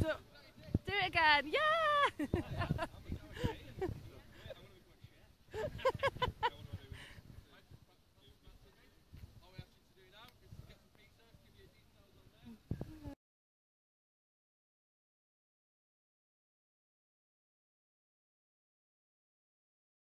Do it again, yeah!